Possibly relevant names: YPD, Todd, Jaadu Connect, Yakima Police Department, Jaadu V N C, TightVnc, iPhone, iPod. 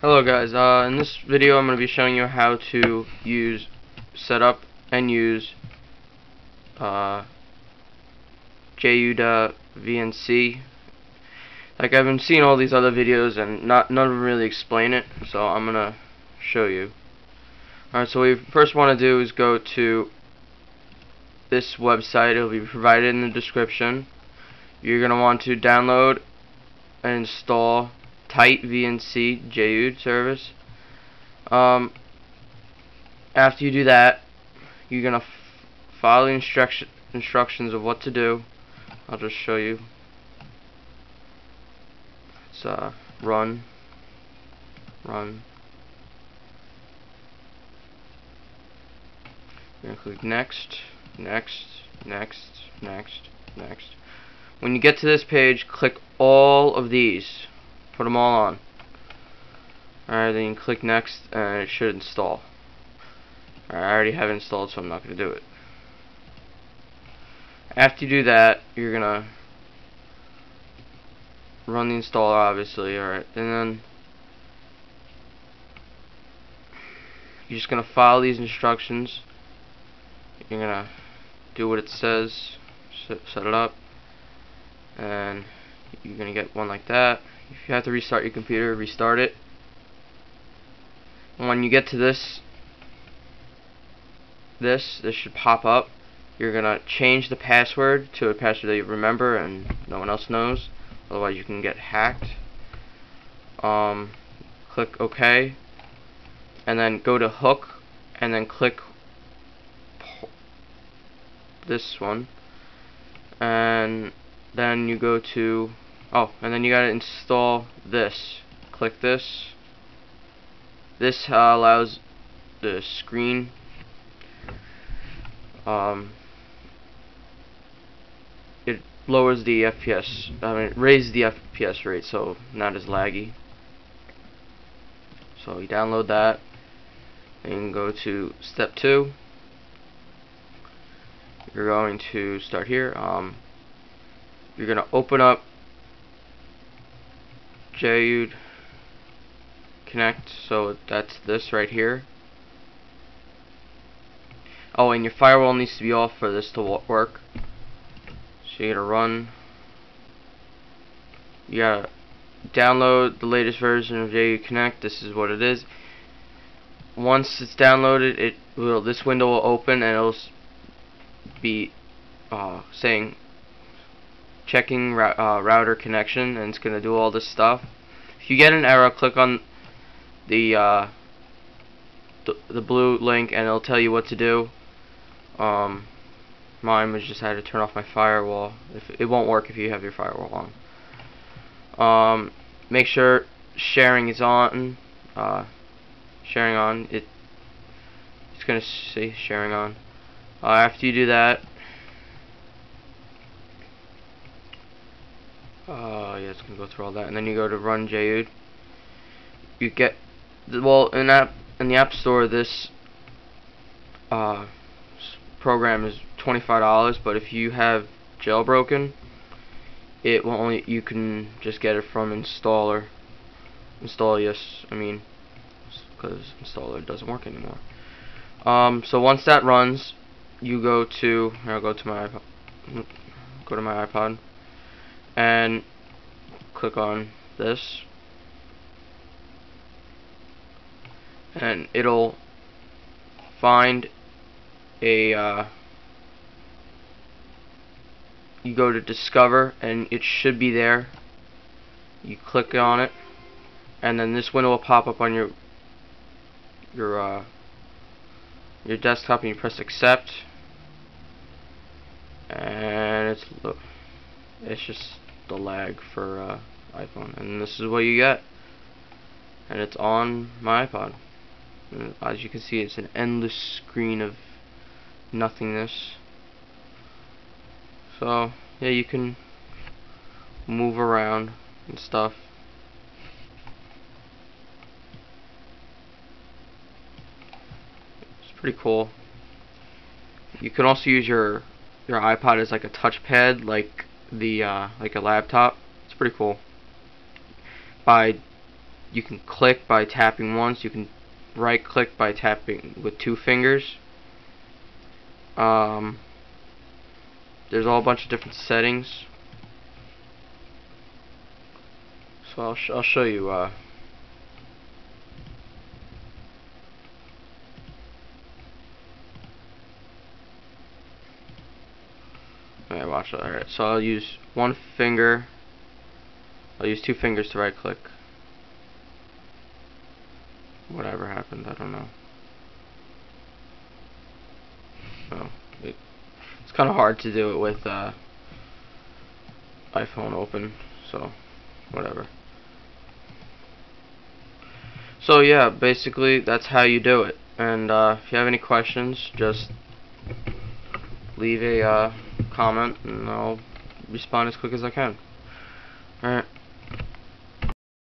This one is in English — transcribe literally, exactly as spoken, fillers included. Hello guys, uh, in this video I'm going to be showing you how to use, set up and use uh, Jaadu V N C. Like, I've been seeing all these other videos and not none of them really explain it, so I'm going to show you. Alright, so what you first want to do is go to this website. It will be provided in the description. You're going to want to download and install Tight V N C Jaadu service. Um, after you do that, you're gonna f follow the instruction instructions of what to do. I'll just show you. It's uh, run, run. You're gonna click next, next, next, next, next. When you get to this page, click all of these. Put them all on. Alright, then you can click next and it should install. Right, I already have it installed, so I'm not going to do it. After you do that, you're going to run the installer, obviously. Alright, and then you're just going to follow these instructions. You're going to do what it says, set it up, and you're going to get one like that. If you have to restart your computer, restart it. And when you get to this, this, this should pop up. You're gonna change the password to a password that you remember and no one else knows. Otherwise, you can get hacked. Um, click OK, and then go to hook, and then click this one, and then you go to. Oh, and then you gotta install this. Click this. This uh, allows the screen um, it lowers the F P S, I mean it raises the F P S rate, so not as laggy. So you download that and go to step two. You're going to start here. Um, you're gonna open up Jaadu Connect, so that's this right here. Oh, and your firewall needs to be off for this to work. So you gotta run. You gotta download the latest version of Jaadu Connect. This is what it is. Once it's downloaded, it will. This window will open and it'll be uh, saying. Checking uh, router connection, and it's going to do all this stuff. If you get an error, click on the uh, th the blue link and it'll tell you what to do. Um, mine was just I had to turn off my firewall. If it won't work if you have your firewall on. Um, make sure sharing is on. Uh, sharing on. It, it's going to say sharing on. Uh, after you do that, Uh, yeah, it's gonna go through all that, and then you go to run Jaadu. You get, well, in app in the App Store, this uh, program is twenty-five dollars, but if you have jailbroken, it will only you can just get it from installer. Install yes, I mean, because installer doesn't work anymore. Um, so once that runs, you go to I'll go to my iPod, go to my iPod. And click on this, and it'll find a. Uh, you go to Discover, and it should be there. You click on it, and then this window will pop up on your your uh, your desktop, and you press Accept, and it's it's just. The lag for uh, iPhone, and this is what you get, and it's on my iPod, and as you can see it's an endless screen of nothingness. So yeah, you can move around and stuff. It's pretty cool. You can also use your your iPod as like a touchpad, like the uh, like a laptop. It's pretty cool. By You can click by tapping once, you can right click by tapping with two fingers. Um, there's all a bunch of different settings. So I'll, sh I'll show you. Uh, Alright, watch that. Alright, so I'll use one finger. I'll use two fingers to right click. Whatever happened, I don't know. So, it, it's kind of hard to do it with uh, iPhone open, so whatever. So yeah, basically that's how you do it. And uh, if you have any questions, just leave a uh, comment and I'll respond as quick as I can. Alright.